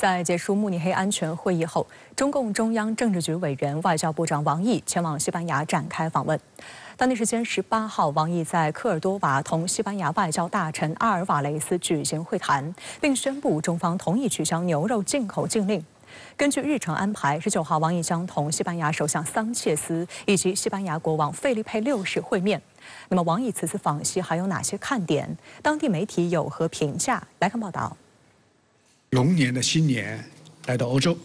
在结束慕尼黑安全会议后，中共中央政治局委员、外交部长王毅前往西班牙展开访问。当地时间18号，王毅在科尔多瓦同西班牙外交大臣阿尔瓦雷斯举行会谈，并宣布中方同意取消牛肉进口禁令。 根据日程安排，19号王毅将同西班牙首相桑切斯以及西班牙国王费利佩6世会面。那么，王毅此次访西还有哪些看点？当地媒体有何评价？来看报道。龙年的新年来到欧洲，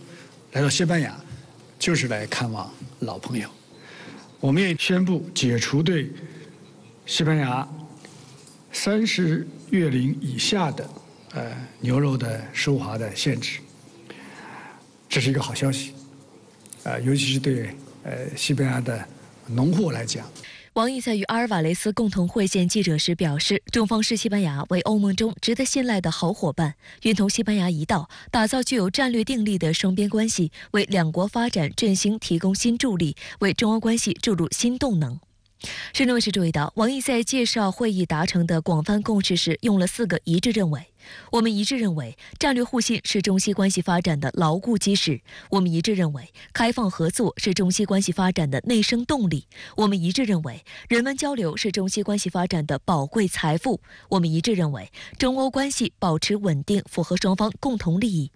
来到西班牙，就是来看望老朋友。我们也宣布解除对西班牙30月龄以下的牛肉的输华的限制。 这是一个好消息，尤其是对西班牙的农户来讲。王毅在与阿尔瓦雷斯共同会见记者时表示，中方视西班牙为欧盟中值得信赖的好伙伴，愿同西班牙一道打造具有战略定力的双边关系，为两国发展振兴提供新助力，为中欧关系注入新动能。 深圳卫视注意到，王毅在介绍会议达成的广泛共识时，用了4个一致认为。我们一致认为，战略互信是中西关系发展的牢固基石；我们一致认为，开放合作是中西关系发展的内生动力；我们一致认为，人文交流是中西关系发展的宝贵财富；我们一致认为，中欧关系保持稳定符合双方共同利益。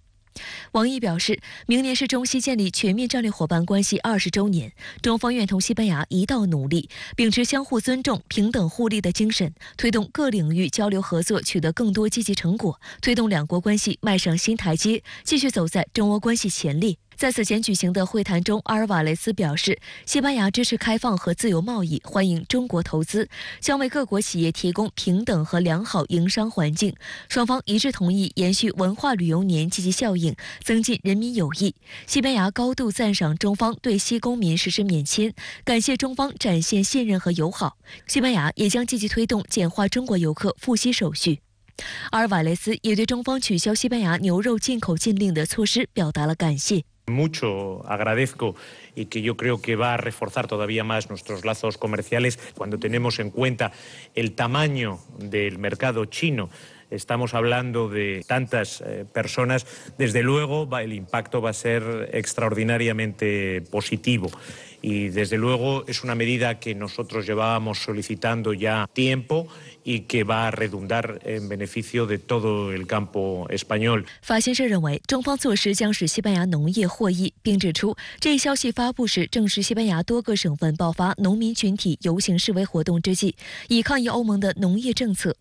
王毅表示，明年是中西建立全面战略伙伴关系20周年，中方愿同西班牙一道努力，秉持相互尊重、平等互利的精神，推动各领域交流合作取得更多积极成果，推动两国关系迈上新台阶，继续走在中欧关系前列。 在此前举行的会谈中，阿尔瓦雷斯表示，西班牙支持开放和自由贸易，欢迎中国投资，将为各国企业提供平等和良好营商环境。双方一致同意延续文化旅游年积极效应，增进人民友谊。西班牙高度赞赏中方对西公民实施免签，感谢中方展现信任和友好。西班牙也将积极推动简化中国游客赴西手续。 阿尔瓦雷斯也对中方取消西班牙牛肉进口禁令的措施表达了感谢。 Mucho agradezco y que yo creo que va a reforzar todavía más nuestros lazos comerciales cuando tenemos en cuenta el tamaño del mercado chino. Estamos hablando de tantas personas, desde luego el impacto va a ser extraordinariamente positivo y desde luego es una medida que nosotros llevábamos solicitando ya tiempo y que va a redundar en beneficio de todo el campo español。法新社认为，中方措施将使西班牙农业获益，并指出，这一消息发布时正是西班牙多个省份爆发农民群体游行示威活动之际，以抗议欧盟的农业政策。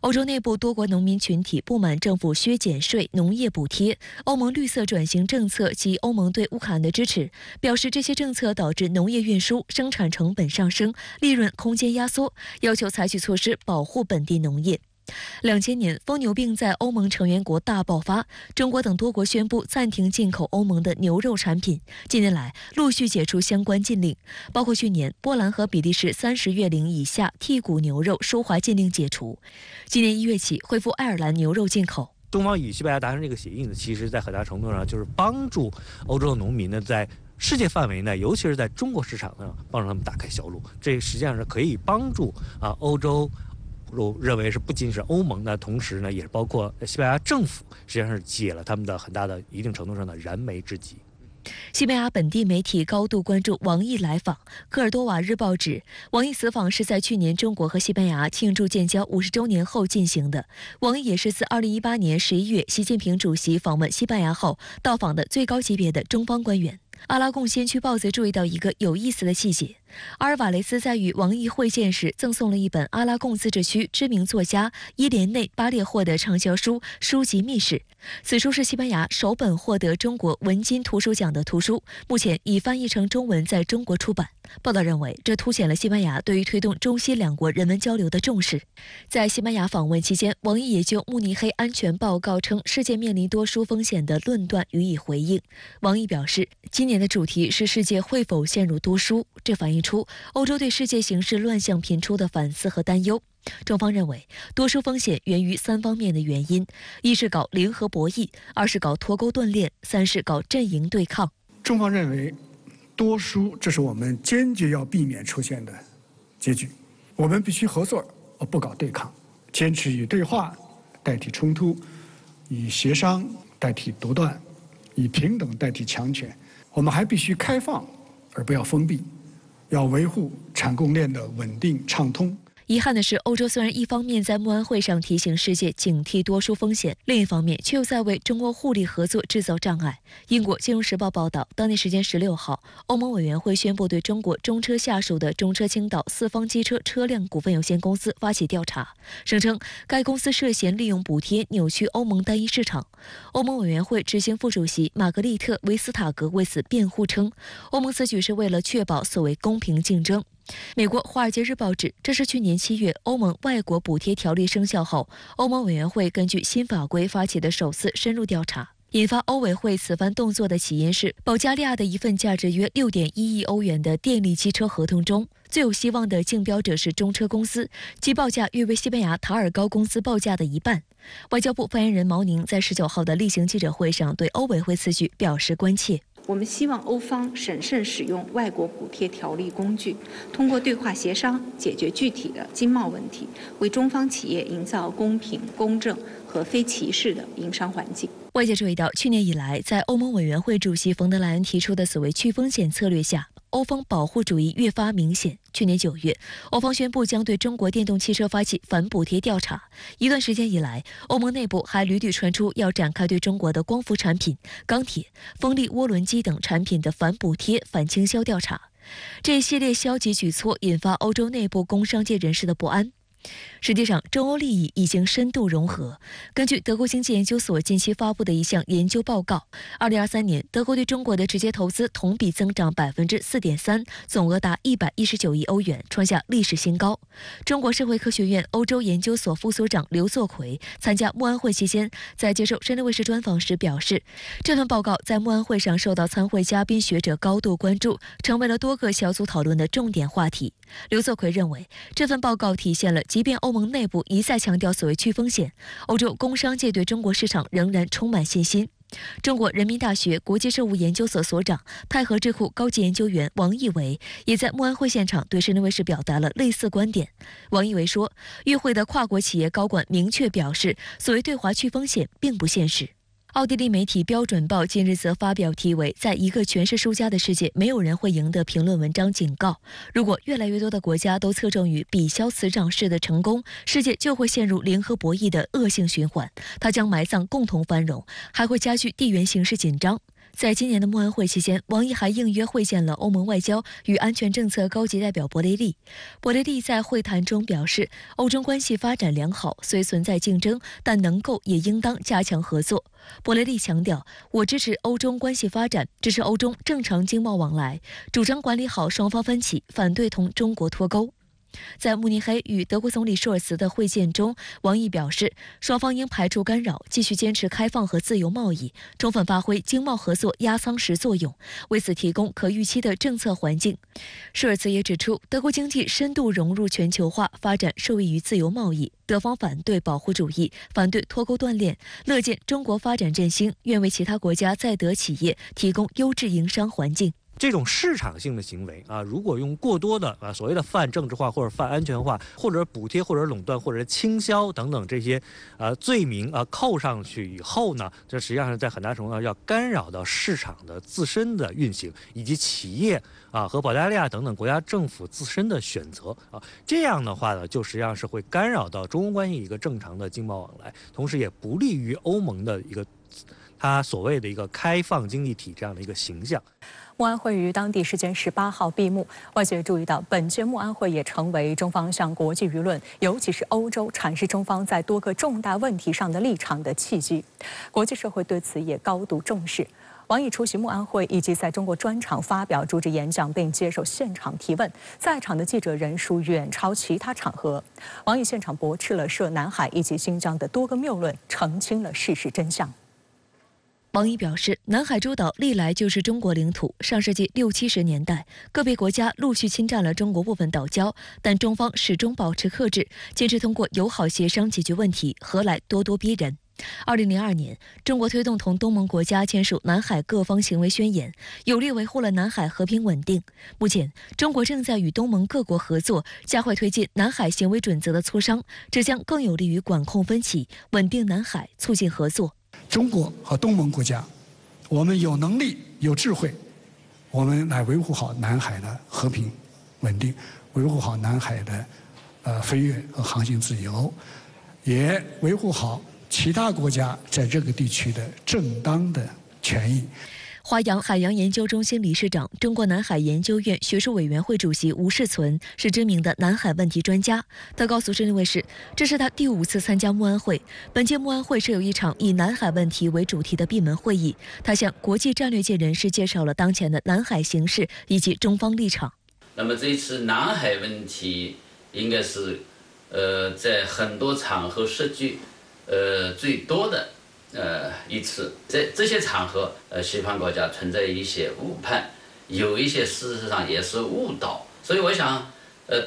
欧洲内部多国农民群体不满政府削减税、农业补贴、欧盟绿色转型政策及欧盟对乌克兰的支持，表示这些政策导致农业运输、生产成本上升、利润空间压缩，要求采取措施保护本地农业。 2000年，疯牛病在欧盟成员国大爆发，中国等多国宣布暂停进口欧盟的牛肉产品。近年来，陆续解除相关禁令，包括去年波兰和比利时30月龄以下剔骨牛肉输华禁令解除，今年1月起恢复爱尔兰牛肉进口。 中方与西班牙达成这个协议呢，其实在很大程度上就是帮助欧洲的农民呢，在世界范围内，尤其是在中国市场上，帮助他们打开销路。这实际上是可以帮助欧洲。 我认为是不仅是欧盟的同时呢，也包括西班牙政府，实际上是解了他们的很大的一定程度上的燃眉之急。西班牙本地媒体高度关注王毅来访。科尔多瓦日报指，王毅此访是在去年中国和西班牙庆祝建交50周年后进行的。王毅也是自2018年11月习近平主席访问西班牙后到访的最高级别的中方官员。 阿拉贡先驱报则注意到一个有意思的细节：阿尔瓦雷斯在与王毅会见时，赠送了一本阿拉贡自治区知名作家伊莲内·巴列霍的畅销书《书籍秘史》。此书是西班牙首本获得中国文津图书奖的图书，目前已翻译成中文在中国出版。报道认为，这凸显了西班牙对于推动中西两国人文交流的重视。在西班牙访问期间，王毅也就慕尼黑安全报告称世界面临多输风险的论断予以回应。王毅表示，今年的主题是世界会否陷入多输，这反映出欧洲对世界形势乱象频出的反思和担忧。中方认为，多输风险源于3方面的原因：一是搞零和博弈，二是搞脱钩断链，三是搞阵营对抗。中方认为，多输这是我们坚决要避免出现的结局。我们必须合作，而不搞对抗，坚持以对话代替冲突，以协商代替独断，以平等代替强权。我们还必须开放，而不要封闭，要维护产供链的稳定畅通。 遗憾的是，欧洲虽然一方面在慕安会上提醒世界警惕多输风险，另一方面却又在为中欧互利合作制造障碍。英国《金融时报》报道，当地时间16号，欧盟委员会宣布对中国中车下属的中车青岛四方机车车辆股份有限公司发起调查，声称该公司涉嫌利用补贴扭曲欧盟单一市场。欧盟委员会执行副主席玛格丽特·维斯塔格为此辩护称，欧盟此举是为了确保所谓公平竞争。 美国《华尔街日报》指，这是去年7月欧盟外国补贴条例生效后，欧盟委员会根据新法规发起的首次深入调查。引发欧委会此番动作的起因是，保加利亚的一份价值约 6.1 亿欧元的电力机车合同中，最有希望的竞标者是中车公司，其报价约为西班牙塔尔高公司报价的一半。外交部发言人毛宁在19号的例行记者会上对欧委会此举表示关切。 我们希望欧方审慎使用外国补贴条例工具，通过对话协商解决具体的经贸问题，为中方企业营造公平、公正和非歧视的营商环境。外界注意到，去年以来，在欧盟委员会主席冯德莱恩提出的所谓去风险策略下，欧方保护主义越发明显。 去年9月，欧方宣布将对中国电动汽车发起反补贴调查。一段时间以来，欧盟内部还屡屡传出要展开对中国的光伏产品、钢铁、风力涡轮机等产品的反补贴、反倾销调查。这一系列消极举措引发欧洲内部工商界人士的不安。 实际上，中欧利益已经深度融合。根据德国经济研究所近期发布的一项研究报告， 2023年德国对中国的直接投资同比增长 4.3%， 总额达119亿欧元，创下历史新高。中国社会科学院欧洲研究所副所长刘作奎参加慕安会期间，在接受深圳卫视专访时表示，这份报告在慕安会上受到参会嘉宾学者高度关注，成为了多个小组讨论的重点话题。刘作奎认为，这份报告体现了 即便欧盟内部一再强调所谓去风险，欧洲工商界对中国市场仍然充满信心。中国人民大学国际事务研究所所长、泰和智库高级研究员王毅维也在慕安会现场对深圳卫视表达了类似观点。王毅维说，与会的跨国企业高管明确表示，所谓对华去风险并不现实。 奥地利媒体《标准报》近日则发表题为“在一个全是输家的世界，没有人会赢”的评论文章，警告：如果越来越多的国家都侧重于比消磁场式的成功，世界就会陷入零和博弈的恶性循环，它将埋葬共同繁荣，还会加剧地缘形势紧张。 在今年的慕安会期间，王毅还应约会见了欧盟外交与安全政策高级代表博雷利。博雷利在会谈中表示，欧中关系发展良好，虽存在竞争，但能够也应当加强合作。博雷利强调，我支持欧中关系发展，支持欧中正常经贸往来，主张管理好双方分歧，反对同中国脱钩。 在慕尼黑与德国总理舒尔茨的会见中，王毅表示，双方应排除干扰，继续坚持开放和自由贸易，充分发挥经贸合作压舱石作用，为此提供可预期的政策环境。舒尔茨也指出，德国经济深度融入全球化发展受益于自由贸易，德方反对保护主义，反对脱钩断链，乐见中国发展振兴，愿为其他国家在德企业提供优质营商环境。 这种市场性的行为啊，如果用过多的所谓的泛政治化或者泛安全化，或者补贴或者垄断或者倾销等等这些罪名扣上去以后呢，这实际上是在很大程度上要干扰到市场的自身的运行，以及企业和保加利亚等等国家政府自身的选择啊。这样的话呢，就实际上是会干扰到中欧关系一个正常的经贸往来，同时也不利于欧盟的一个。 它所谓的一个开放经济体这样的一个形象，慕安会于当地时间18号闭幕。外界注意到，本届慕安会也成为中方向国际舆论，尤其是欧洲阐释中方在多个重大问题上的立场的契机。国际社会对此也高度重视。王毅出席慕安会以及在中国专场发表主旨演讲，并接受现场提问，在场的记者人数远超其他场合。王毅现场驳斥了涉南海以及新疆的多个谬论，澄清了事实真相。 王毅表示，南海诸岛历来就是中国领土。上世纪60、70年代，个别国家陆续侵占了中国部分岛礁，但中方始终保持克制，坚持通过友好协商解决问题，何来咄咄逼人？ 2002年，中国推动同东盟国家签署《南海各方行为宣言》，有力维护了南海和平稳定。目前，中国正在与东盟各国合作，加快推进《南海行为准则》的磋商，这将更有利于管控分歧，稳定南海，促进合作。中国和东盟国家，我们有能力、有智慧，我们来维护好南海的和平稳定，维护好南海的飞跃和航行自由，也维护好其他国家在这个地区的正当的权益。 华阳海洋研究中心理事长、中国南海研究院学术委员会主席吴世存是知名的南海问题专家。他告诉深圳卫视，这是他第5次参加慕安会。本届慕安会设有一场以南海问题为主题的闭门会议，他向国际战略界人士介绍了当前的南海形势以及中方立场。那么这一次南海问题应该是，在很多场合涉及，最多的。 一次在这些场合，西方国家存在一些误判，有一些事实上也是误导，所以我想，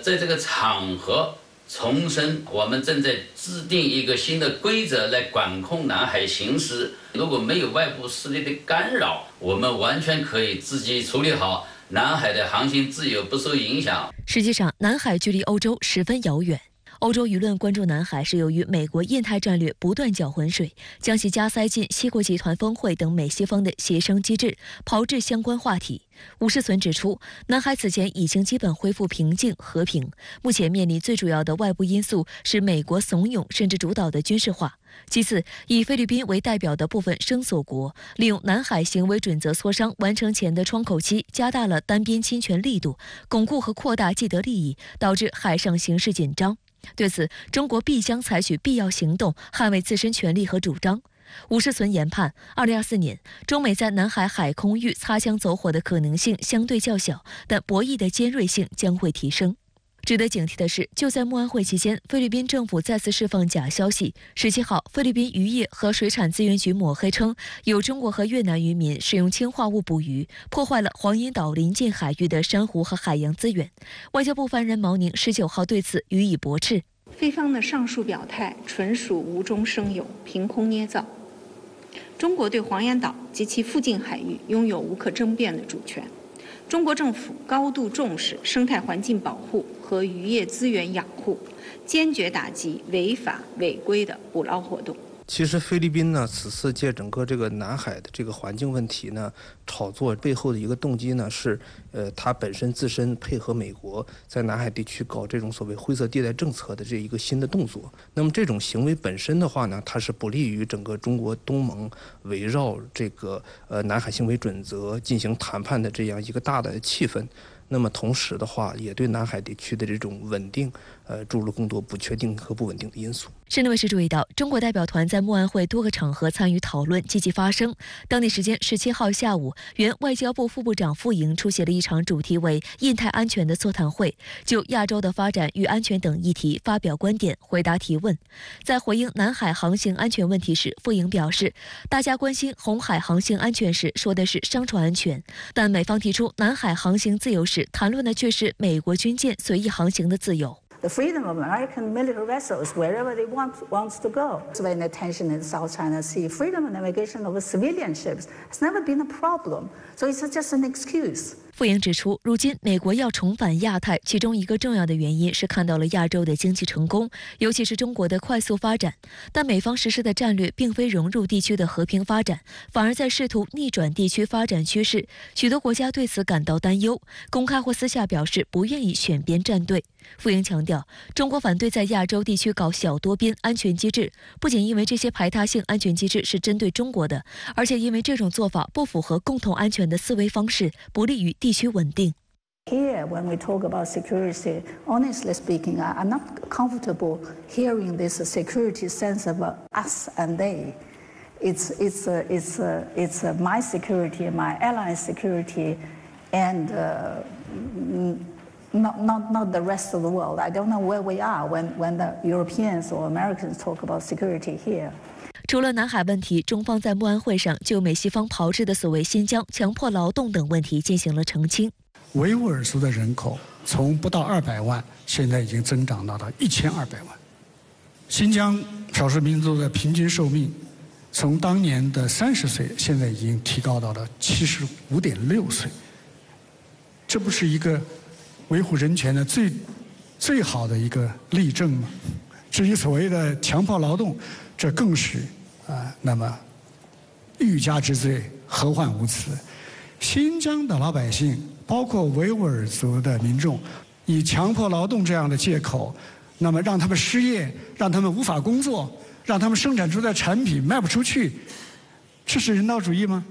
在这个场合重申，我们正在制定一个新的规则来管控南海形势。如果没有外部势力的干扰，我们完全可以自己处理好南海的航行自由不受影响。实际上，南海距离欧洲十分遥远。 欧洲舆论关注南海，是由于美国印太战略不断搅浑水，将其加塞进七国集团峰会等美西方的协商机制，炮制相关话题。吴世存指出，南海此前已经基本恢复平静和平，目前面临最主要的外部因素是美国怂恿甚至主导的军事化。其次，以菲律宾为代表的部分声索国利用南海行为准则磋商完成前的窗口期，加大了单边侵权力度，巩固和扩大既得利益，导致海上形势紧张。 对此，中国必将采取必要行动，捍卫自身权利和主张。吴世存研判，2024年中美在南海海空域擦枪走火的可能性相对较小，但博弈的尖锐性将会提升。值得警惕的是，就在慕安会期间，菲律宾政府再次释放假消息。17号，菲律宾渔业和水产资源局抹黑称，有中国和越南渔民使用氰化物捕鱼，破坏了黄岩岛临近海域的珊瑚和海洋资源。外交部发言人毛宁19号对此予以驳斥。菲方的上述表态纯属无中生有、凭空捏造。中国对黄岩岛及其附近海域拥有无可争辩的主权。 中国政府高度重视生态环境保护和渔业资源养护，坚决打击违法违规的捕捞活动。其实菲律宾呢，此次借整个这个南海的这个环境问题呢，炒作背后的一个动机呢是，它本身自身配合美国在南海地区搞这种所谓灰色地带政策的这一个新的动作。那么这种行为本身的话呢，它是不利于整个中国东盟围绕这个南海行为准则进行谈判的这样一个大的气氛。那么同时的话，也对南海地区的这种稳定，注入更多不确定和不稳定的因素。深圳卫视注意到，中国代表团在慕安会多个场合参与讨论，积极发声。当地时间17号下午，原外交部副部长傅莹出席了一场主题为“印太安全”的座谈会，就亚洲的发展与安全等议题发表观点，回答提问。在回应南海航行安全问题时，傅莹表示，大家关心红海航行安全时说的是商船安全，但美方提出南海航行自由时， 谈论的却是美国军舰随意航行的自由。 The freedom of American military vessels wherever they wants to go. So when attention in South China Sea, freedom of navigation of civilian ships has never been a problem. So it's just an excuse. 傅莹指出，如今美国要重返亚太，其中一个重要的原因是看到了亚洲的经济成功，尤其是中国的快速发展。但美方实施的战略并非融入地区的和平发展，反而在试图逆转地区发展趋势。许多国家对此感到担忧，公开或私下表示不愿意选边站队。傅莹强调， 中国反对在亚洲地区搞小多边安全机制，不仅因为这些排他性安全机制是针对中国的，而且因为这种做法不符合共同安全的思维方式，不利于地区稳定。 Here, when we talk about security, honestly speaking, I'm not comfortable hearing this security sense of us and they. It's my security, my allies' security, and. Not the rest of the world. I don't know where we are when the Europeans or Americans talk about security here. 除了南海问题，中方在慕安会上就美西方炮制的所谓新疆强迫劳动等问题进行了澄清。维吾尔族的人口从不到200万，现在已经增长到了1200万。新疆少数民族的平均寿命，从当年的30岁，现在已经提高到了75.6岁。这不是一个 维护人权的最好的一个例证嘛。至于所谓的强迫劳动，这更是那么欲加之罪，何患无辞？新疆的老百姓，包括维吾尔族的民众，以强迫劳动这样的借口，那么让他们失业，让他们无法工作，让他们生产出的产品卖不出去，这是人道主义吗？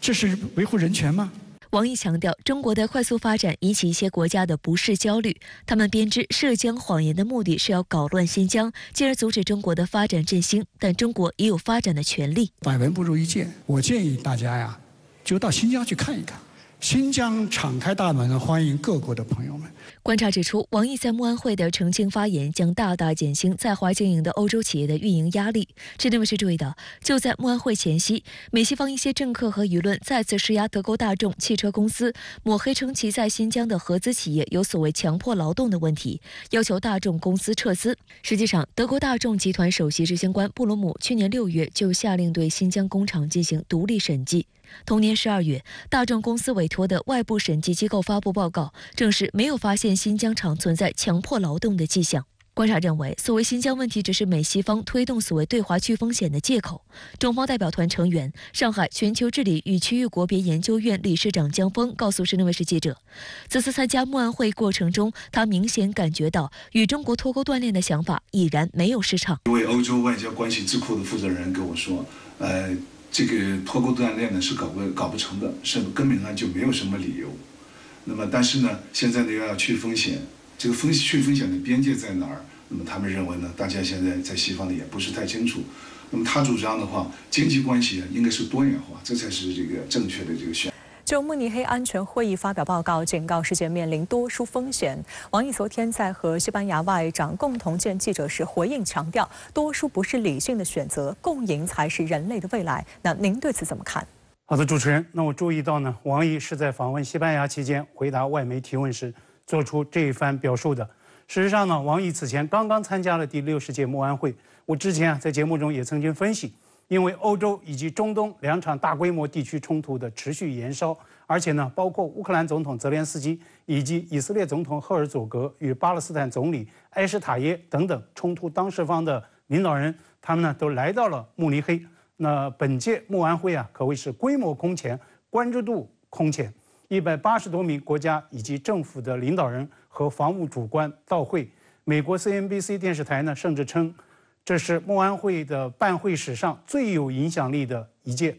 这是维护人权吗？ 王毅强调，中国的快速发展引起一些国家的不适焦虑，他们编织涉疆谎言的目的是要搞乱新疆，进而阻止中国的发展振兴。但中国也有发展的权利。百闻不如一见，我建议大家呀，就到新疆去看一看。 新疆敞开大门，欢迎各国的朋友们。观察指出，王毅在慕安会的澄清发言将大大减轻在华经营的欧洲企业的运营压力。值得我们注意到，就在慕安会前夕，美西方一些政客和舆论再次施压德国大众汽车公司，抹黑称其在新疆的合资企业有所谓强迫劳动的问题，要求大众公司撤资。实际上，德国大众集团首席执行官布鲁姆去年6月就下令对新疆工厂进行独立审计。 同年12月，大众公司委托的外部审计机构发布报告，证实没有发现新疆厂存在强迫劳动的迹象。观察认为，所谓新疆问题只是美西方推动所谓对华去风险的借口。中方代表团成员、上海全球治理与区域国别研究院理事长姜峰告诉深圳卫视记者，此次参加慕安会过程中，他明显感觉到与中国脱钩断链的想法已然没有市场。一位欧洲外交关系智库的负责人跟我说，这个脱钩断链呢是搞不成的，是根本上就没有什么理由。那么，但是呢，现在呢又要去风险，这个去风险的边界在哪儿？那么他们认为呢，大家现在在西方呢也不是太清楚。那么他主张的话，经济关系应该是多元化，这才是这个正确的这个选择。 就慕尼黑安全会议发表报告，警告世界面临多数风险。王毅昨天在和西班牙外长共同见记者时回应强调，多数不是理性的选择，共赢才是人类的未来。那您对此怎么看？好的，主持人，那我注意到呢，王毅是在访问西班牙期间回答外媒提问时做出这一番表述的。事实上呢，王毅此前刚刚参加了第60届慕安会。我之前在节目中也曾经分析。 因为欧洲以及中东2场大规模地区冲突的持续延烧，而且呢，包括乌克兰总统泽连斯基以及以色列总统赫尔佐格与巴勒斯坦总理埃什塔耶等等冲突当事方的领导人，他们呢都来到了慕尼黑。那本届慕安会啊，可谓是规模空前，关注度空前，180多名国家以及政府的领导人和防务主官到会。美国 CNBC 电视台呢，甚至称。 这是慕安会的办会史上最有影响力的一届。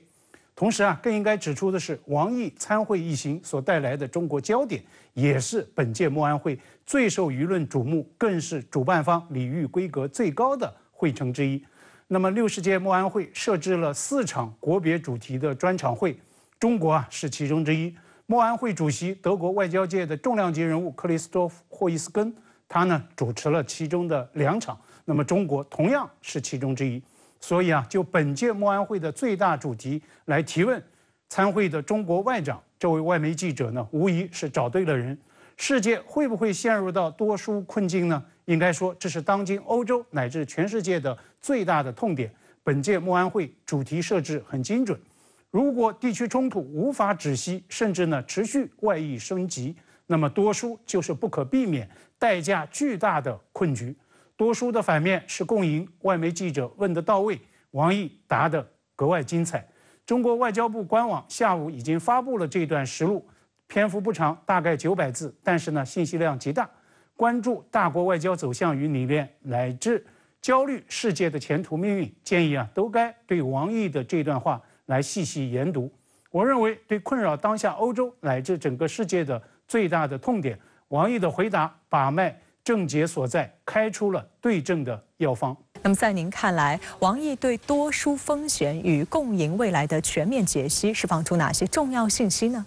同时啊，更应该指出的是，王毅参会一行所带来的中国焦点，也是本届慕安会最受舆论瞩目，更是主办方礼遇规格最高的会程之一。那么，60届慕安会设置了4场国别主题的专场会，中国啊是其中之一。慕安会主席、德国外交界的重量级人物克里斯多夫·霍伊斯根，他呢主持了其中的2场。 那么中国同样是其中之一，所以啊，就本届慕安会的最大主题来提问参会的中国外长，这位外媒记者呢，无疑是找对了人。世界会不会陷入到多输困境呢？应该说，这是当今欧洲乃至全世界的最大的痛点。本届慕安会主题设置很精准，如果地区冲突无法止息，甚至呢持续外溢升级，那么多输就是不可避免、代价巨大的困局。 多输的反面是共赢。外媒记者问得到位，王毅答得格外精彩。中国外交部官网下午已经发布了这段实录，篇幅不长，大概900字，但是呢信息量极大。关注大国外交走向与理念，乃至焦虑世界的前途命运，建议啊都该对王毅的这段话来细细研读。我认为，对困扰当下欧洲乃至整个世界的最大的痛点，王毅的回答把脉。 症结所在，开出了对症的药方。那么，在您看来，王毅对多输风险与共赢未来的全面解析，释放出哪些重要信息呢？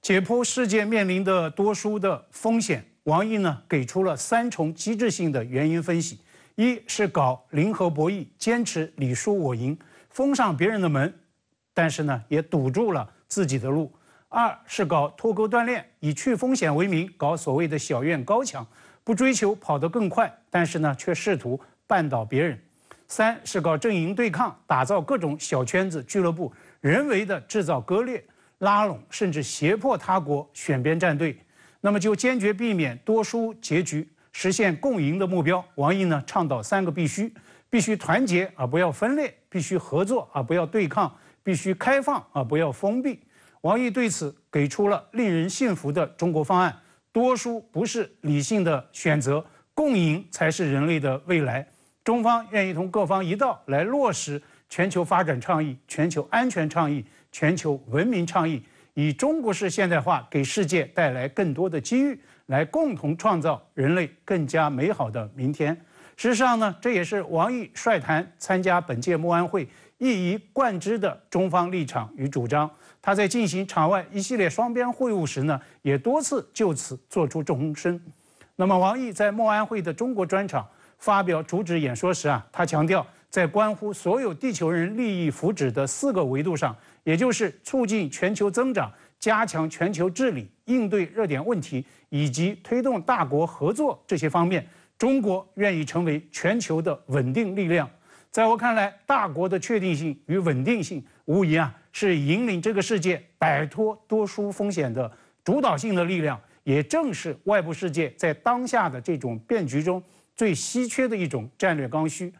解剖世界面临的多输的风险，王毅呢给出了3重机制性的原因分析：一是搞零和博弈，坚持你输我赢，封上别人的门，但是呢也堵住了自己的路；二是搞脱钩断链，以去风险为名，搞所谓的小院高墙。 不追求跑得更快，但是呢，却试图绊倒别人。3是搞阵营对抗，打造各种小圈子俱乐部，人为的制造割裂、拉拢，甚至胁迫他国选边站队。那么就坚决避免多输结局，实现共赢的目标。王毅呢，倡导3个必须：必须团结而不要分裂，必须合作而不要对抗，必须开放啊，不要封闭。王毅对此给出了令人信服的中国方案：多输不是理性的选择，共赢才是人类的未来。中方愿意同各方一道来落实全球发展倡议、全球安全倡议、全球文明倡议，以中国式现代化给世界带来更多的机遇，来共同创造人类更加美好的明天。 事实上呢，这也是王毅率团参加本届慕安会一以贯之的中方立场与主张。他在进行场外一系列双边会晤时呢，也多次就此做出重申。那么，王毅在慕安会的中国专场发表主旨演说时啊，他强调，在关乎所有地球人利益福祉的4个维度上，也就是促进全球增长、加强全球治理、应对热点问题以及推动大国合作这些方面。 中国愿意成为全球的稳定力量。在我看来，大国的确定性与稳定性，无疑啊是引领这个世界摆脱多输风险的主导性的力量，也正是外部世界在当下的这种变局中最稀缺的一种战略刚需。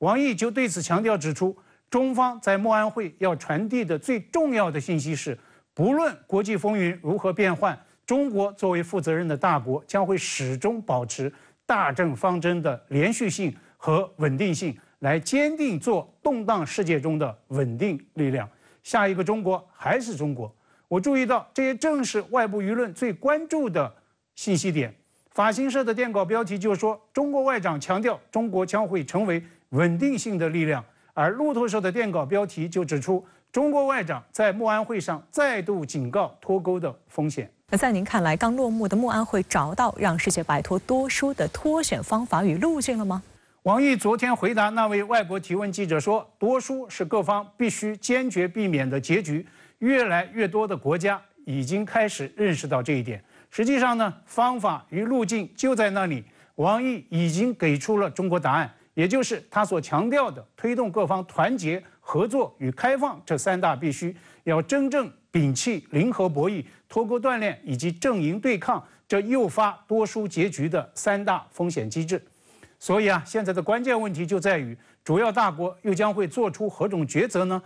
王毅就对此强调指出，中方在慕安会要传递的最重要的信息是，不论国际风云如何变幻，中国作为负责任的大国，将会始终保持 大政方针的连续性和稳定性，来坚定做动荡世界中的稳定力量。下一个中国还是中国。我注意到，这也正是外部舆论最关注的信息点。法新社的电稿标题就说：“中国外长强调，中国将会成为稳定性的力量。”而路透社的电稿标题就指出，中国外长在慕安会上再度警告脱钩的风险。 那在您看来，刚落幕的慕安会找到让世界摆脱多输的脱选方法与路径了吗？王毅昨天回答那位外国提问记者说：“多输是各方必须坚决避免的结局，越来越多的国家已经开始认识到这一点。实际上呢，方法与路径就在那里。王毅已经给出了中国答案，也就是他所强调的推动各方团结、合作与开放这3大必须，要真正 摒弃零和博弈、脱钩断链以及阵营对抗这诱发多输结局的3大风险机制。所以啊，现在的关键问题就在于，主要大国又将会做出何种抉择呢？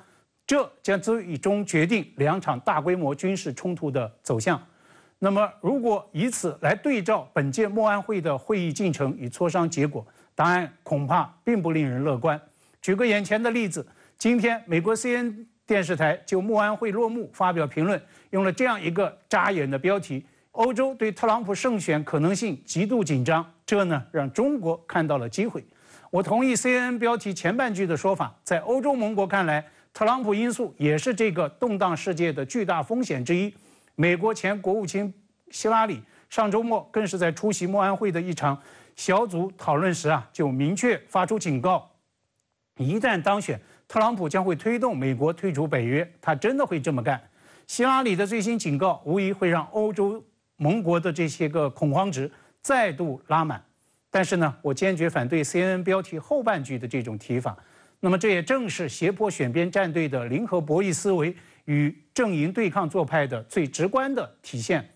这将最终决定2场大规模军事冲突的走向。那么，如果以此来对照本届慕安会的会议进程与磋商结果，答案恐怕并不令人乐观。举个眼前的例子，今天美国 CNN 电视台就慕安会落幕发表评论，用了这样一个扎眼的标题：“欧洲对特朗普胜选可能性极度紧张。”这呢，让中国看到了机会。我同意 CNN 标题前半句的说法，在欧洲盟国看来，特朗普因素也是这个动荡世界的巨大风险之一。美国前国务卿希拉里上周末更是在出席慕安会的一场小组讨论时啊，就明确发出警告：一旦当选， 特朗普将会推动美国退出北约，他真的会这么干。希拉里的最新警告，无疑会让欧洲盟国的这些个恐慌值再度拉满。但是呢，我坚决反对 CNN 标题后半句的这种提法。那么，这也正是胁迫选边站队的零和博弈思维与阵营对抗做派的最直观的体现。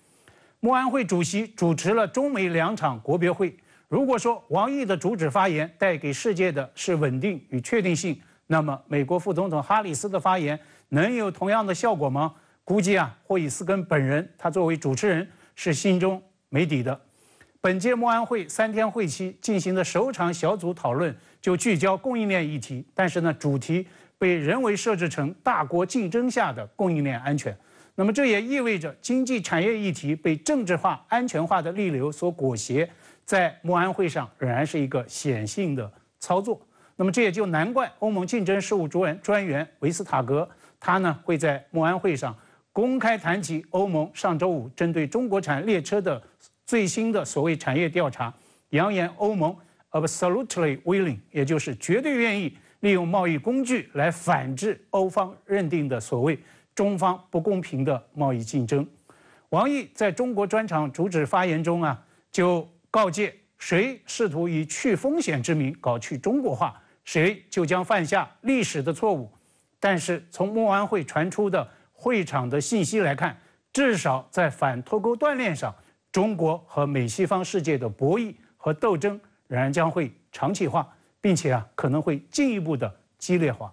慕安会主席主持了中美2场国别会。如果说王毅的主旨发言带给世界的是稳定与确定性， 那么，美国副总统哈里斯的发言能有同样的效果吗？估计啊，霍伊斯根本人他作为主持人是心中没底的。本届慕安会3天会期进行的首场小组讨论就聚焦供应链议题，但是呢，主题被人为设置成大国竞争下的供应链安全。那么，这也意味着经济产业议题被政治化、安全化的逆流所裹挟，在慕安会上仍然是一个显性的操作。 那么这也就难怪欧盟竞争事务专员维斯塔格，他呢会在慕安会上公开谈及欧盟上周5针对中国产列车的最新的所谓产业调查，扬言欧盟 absolutely willing， 也就是绝对愿意利用贸易工具来反制欧方认定的所谓中方不公平的贸易竞争。王毅在中国专场主旨发言中啊，就告诫谁试图以去风险之名搞去中国化， 谁就将犯下历史的错误，但是从慕安会传出的会场的信息来看，至少在反脱钩断链上，中国和美西方世界的博弈和斗争仍然将会长期化，并且啊可能会进一步的激烈化。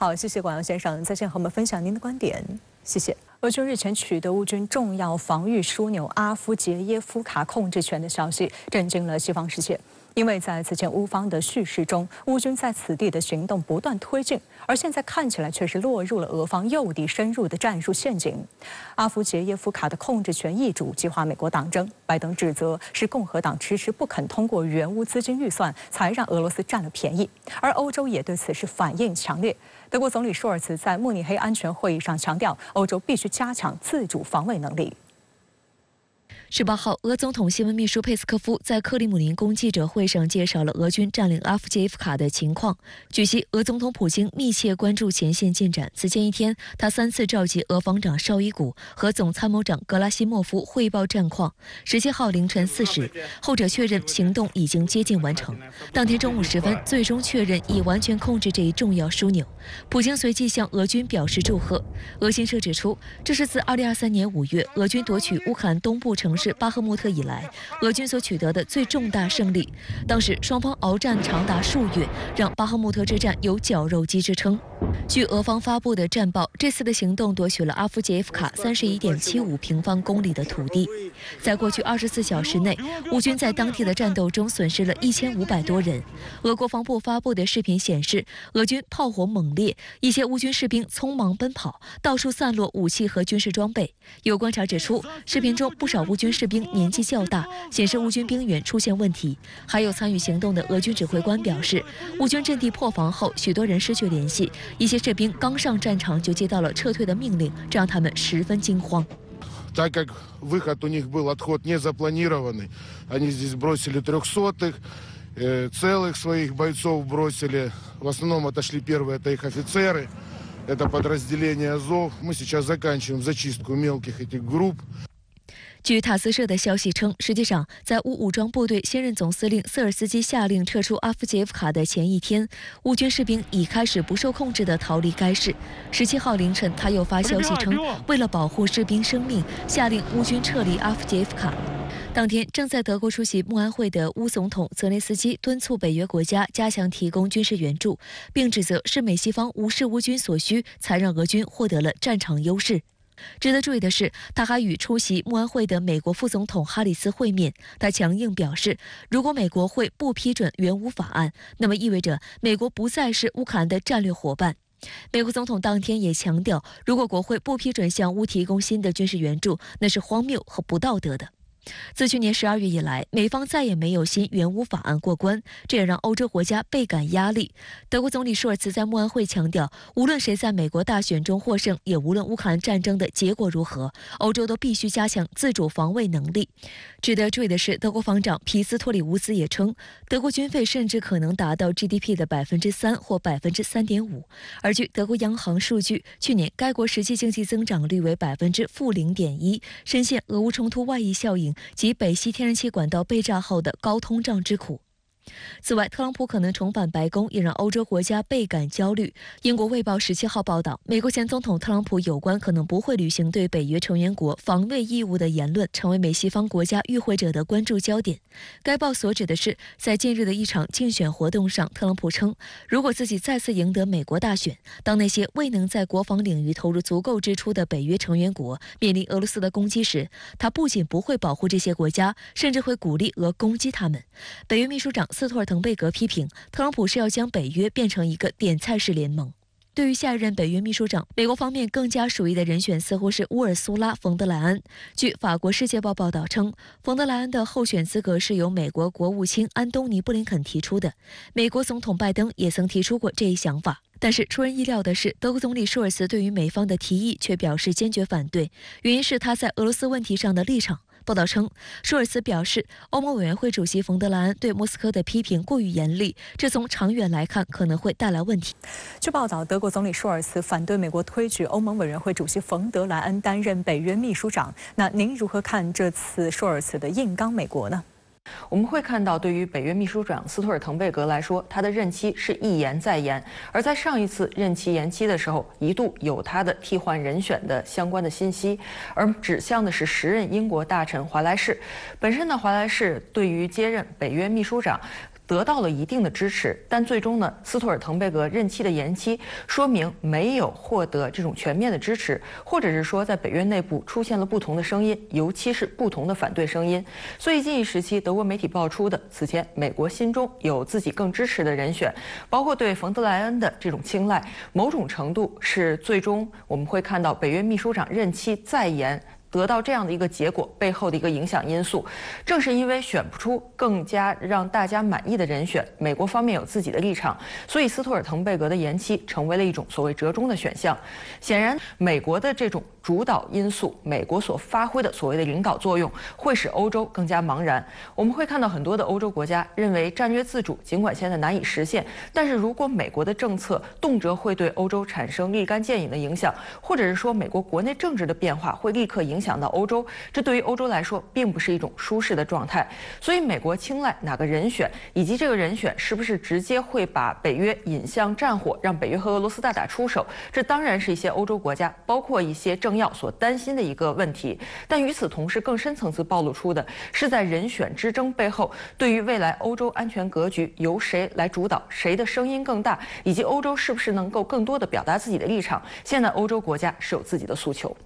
好，谢谢管洋先生在线和我们分享您的观点，谢谢。 俄军日前取得乌军重要防御枢纽阿夫杰耶夫卡控制权的消息，震惊了西方世界。因为在此前乌方的叙事中，乌军在此地的行动不断推进，而现在看起来却是落入了俄方诱敌深入的战术陷阱。阿夫杰耶夫卡的控制权易主，激化美国党争。拜登指责是共和党迟迟不肯通过援乌资金预算，才让俄罗斯占了便宜。而欧洲也对此事反应强烈。德国总理舒尔茨在慕尼黑安全会议上强调，欧洲必须 加强自主防卫能力。18号，俄总统新闻秘书佩斯科夫在克里姆林宫记者会上介绍了俄军占领阿夫杰耶夫卡的情况。据悉，俄总统普京密切关注前线进展。此前一天，他3次召集俄防长绍伊古和总参谋长格拉西莫夫汇报战况。17号凌晨4时，后者确认行动已经接近完成。当天中午时分，最终确认已完全控制这一重要枢纽。普京随即向俄军表示祝贺。俄新社指出，这是自2023年5月俄军夺取乌克兰东部城市 是巴赫穆特以来，俄军所取得的最重大胜利。当时双方鏖战长达数月，让巴赫穆特之战有“绞肉机”之称。据俄方发布的战报，这次的行动夺取了阿夫杰耶夫卡 31.75 平方公里的土地。在过去24小时内，乌军在当地的战斗中损失了1500多人。俄国防部发布的视频显示，俄军炮火猛烈，一些乌军士兵匆忙奔跑，到处散落武器和军事装备。有观察指出，视频中不少乌军 士兵年纪较大，显示乌军兵员出现问题。还有参与行动的俄军指挥官表示，乌军阵地破防后，许多人失去联系，一些士兵刚上战场就接到了撤退的命令，这让他们十分惊慌。 Так как выход у них был отход не запланированный, они здесь бросили 300-х, целых своих бойцов бросили. В основном отошли первые, это их офицеры, это подразделение Азов. Мы сейчас заканчиваем зачистку мелких этих групп. 据塔斯社的消息称，实际上，在乌武装部队新任总司令瑟尔斯基下令撤出阿夫杰耶夫卡的前一天，乌军士兵已开始不受控制地逃离该市。17号凌晨，他又发消息称，为了保护士兵生命，下令乌军撤离阿夫杰耶夫卡。 当天，正在德国出席慕安会的乌总统泽连斯基敦促北约国家加强提供军事援助，并指责是美西方无视乌军所需，才让俄军获得了战场优势。 值得注意的是，他还与出席慕安会的美国副总统哈里斯会面。他强硬表示，如果美国会不批准援乌法案，那么意味着美国不再是乌克兰的战略伙伴。美国总统当天也强调，如果国会不批准向乌提供新的军事援助，那是荒谬和不道德的。 自去年12月以来，美方再也没有新援乌法案过关，这也让欧洲国家倍感压力。德国总理舒尔茨在慕安会强调，无论谁在美国大选中获胜，也无论乌克兰战争的结果如何，欧洲都必须加强自主防卫能力。值得注意的是，德国防长皮斯托里乌斯也称，德国军费甚至可能达到 GDP 的 3% 或 3.5%。而据德国央行数据，去年该国实际经济增长率为-0.1%，深陷俄乌冲突外溢效应 及北溪天然气管道被炸后的高通胀之苦。此外，特朗普可能重返白宫，也让欧洲国家倍感焦虑。英国《卫报》17号报道，美国前总统特朗普有关可能不会履行对北约成员国防卫义务的言论，成为美西方国家与会者的关注焦点。该报所指的是，在近日的一场竞选活动上，特朗普称，如果自己再次赢得美国大选，当那些未能在国防领域投入足够支出的北约成员国面临俄罗斯的攻击时，他不仅不会保护这些国家，甚至会鼓励俄攻击他们。北约秘书长 斯托尔滕贝格批评特朗普是要将北约变成一个点菜式联盟。对于下一任北约秘书长，美国方面更加属意的人选似乎是乌尔苏拉·冯德莱恩。据法国《世界报》报道称，冯德莱恩的候选资格是由美国国务卿安东尼·布林肯提出的。美国总统拜登也曾提出过这一想法。 但是出人意料的是，德国总理舒尔茨对于美方的提议却表示坚决反对，原因是他在俄罗斯问题上的立场。报道称，舒尔茨表示，欧盟委员会主席冯德莱恩对莫斯科的批评过于严厉，这从长远来看可能会带来问题。据报道，德国总理舒尔茨反对美国推举欧盟委员会主席冯德莱恩担任北约秘书长。那您如何看这次舒尔茨的硬刚美国呢？ 我们会看到，对于北约秘书长斯托尔滕贝格来说，他的任期是一延再延。而在上一次任期延期的时候，一度有他的替换人选的相关的信息，而指向的是时任英国大臣华莱士。本身呢，华莱士对于接任北约秘书长得到了一定的支持，但最终呢，斯图尔滕贝格任期的延期说明没有获得这种全面的支持，或者是说在北约内部出现了不同的声音，尤其是不同的反对声音。所以近一时期，德国媒体爆出的此前美国心中有自己更支持的人选，包括对冯德莱恩的这种青睐，某种程度是最终我们会看到北约秘书长任期再延。 得到这样的一个结果背后的一个影响因素，正是因为选不出更加让大家满意的人选，美国方面有自己的立场，所以斯图尔滕贝格的延期成为了一种所谓折中的选项。显然，美国的这种主导因素，美国所发挥的所谓的领导作用，会使欧洲更加茫然。我们会看到很多的欧洲国家认为战略自主尽管现在难以实现，但是如果美国的政策动辄会对欧洲产生立竿见影的影响，或者是说美国国内政治的变化会立刻影响到欧洲，这对于欧洲来说并不是一种舒适的状态。所以，美国青睐哪个人选，以及这个人选是不是直接会把北约引向战火，让北约和俄罗斯大打出手，这当然是一些欧洲国家，包括一些政要所担心的一个问题。但与此同时，更深层次暴露出的是，在人选之争背后，对于未来欧洲安全格局由谁来主导，谁的声音更大，以及欧洲是不是能够更多的表达自己的立场。现在，欧洲国家是有自己的诉求。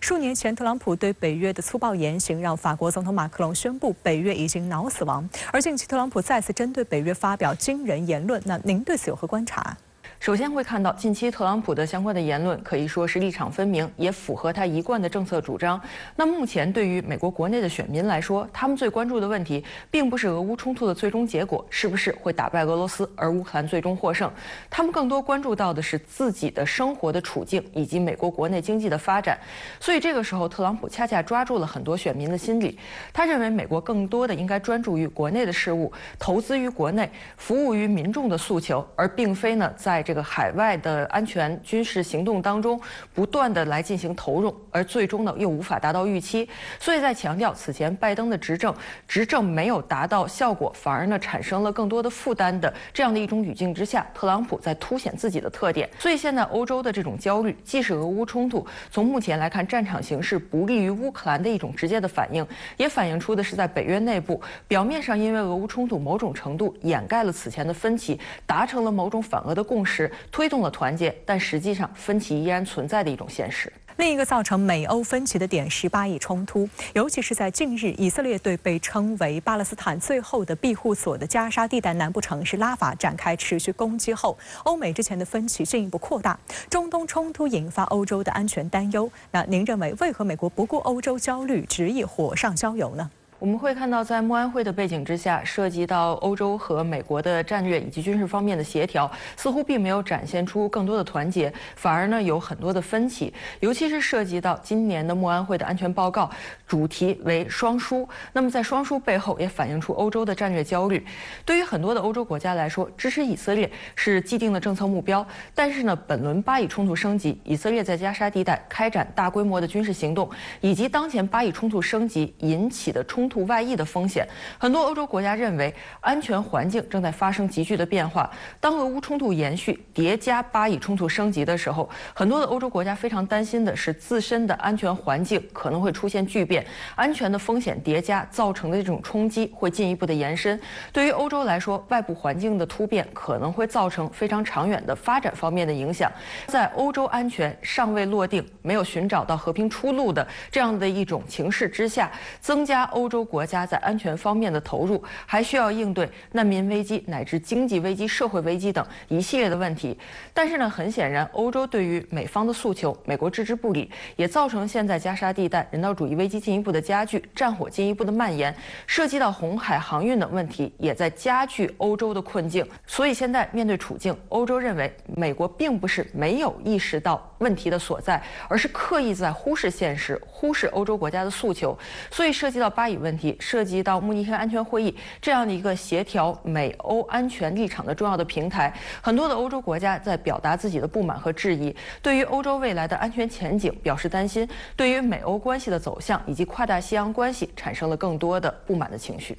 数年前，特朗普对北约的粗暴言行让法国总统马克龙宣布北约已经脑死亡。而近期，特朗普再次针对北约发表惊人言论，那您对此有何观察？ 首先会看到，近期特朗普的相关的言论可以说是立场分明，也符合他一贯的政策主张。那目前对于美国国内的选民来说，他们最关注的问题，并不是俄乌冲突的最终结果是不是会打败俄罗斯，而乌克兰最终获胜。他们更多关注到的是自己的生活的处境以及美国国内经济的发展。所以这个时候，特朗普恰恰抓住了很多选民的心理。他认为美国更多的应该专注于国内的事务，投资于国内，服务于民众的诉求，而并非呢在 这个海外的安全军事行动当中，不断的来进行投入，而最终呢又无法达到预期，所以在强调此前拜登的执政没有达到效果，反而呢产生了更多的负担的这样的一种语境之下，特朗普在凸显自己的特点。所以现在欧洲的这种焦虑，既是俄乌冲突，从目前来看战场形势不利于乌克兰的一种直接的反应，也反映出的是在北约内部表面上因为俄乌冲突某种程度掩盖了此前的分歧，达成了某种反俄的共识。 推动了团结，但实际上分歧依然存在的一种现实。另一个造成美欧分歧的点是巴以冲突，尤其是在近日，以色列对被称为巴勒斯坦最后的庇护所的加沙地带南部城市拉法展开持续攻击后，欧美之前的分歧进一步扩大，中东冲突引发欧洲的安全担忧。那您认为为何美国不顾欧洲焦虑，执意火上浇油呢？ 我们会看到，在慕安会的背景之下，涉及到欧洲和美国的战略以及军事方面的协调，似乎并没有展现出更多的团结，反而呢有很多的分歧。尤其是涉及到今年的慕安会的安全报告，主题为“双输”。那么在“双输”背后，也反映出欧洲的战略焦虑。对于很多的欧洲国家来说，支持以色列是既定的政策目标，但是呢，本轮巴以冲突升级，以色列在加沙地带开展大规模的军事行动，以及当前巴以冲突升级引起的冲突外溢的风险，很多欧洲国家认为安全环境正在发生急剧的变化。当俄乌冲突延续叠加巴以冲突升级的时候，很多的欧洲国家非常担心的是自身的安全环境可能会出现巨变，安全的风险叠加造成的这种冲击会进一步的延伸。对于欧洲来说，外部环境的突变可能会造成非常长远的发展方面的影响。在欧洲安全尚未落定、没有寻找到和平出路的这样的一种情势之下，增加欧洲国家在安全方面的投入，还需要应对难民危机乃至经济危机、社会危机等一系列的问题。但是呢，很显然，欧洲对于美方的诉求，美国置之不理，也造成现在加沙地带人道主义危机进一步的加剧，战火进一步的蔓延，涉及到红海航运等问题，也在加剧欧洲的困境。所以现在面对处境，欧洲认为美国并不是没有意识到问题的所在，而是刻意在忽视现实，忽视欧洲国家的诉求。所以涉及到巴以问题，涉及到慕尼黑安全会议这样的一个协调美欧安全立场的重要的平台，很多的欧洲国家在表达自己的不满和质疑，对于欧洲未来的安全前景表示担心，对于美欧关系的走向以及跨大西洋关系产生了更多的不满的情绪。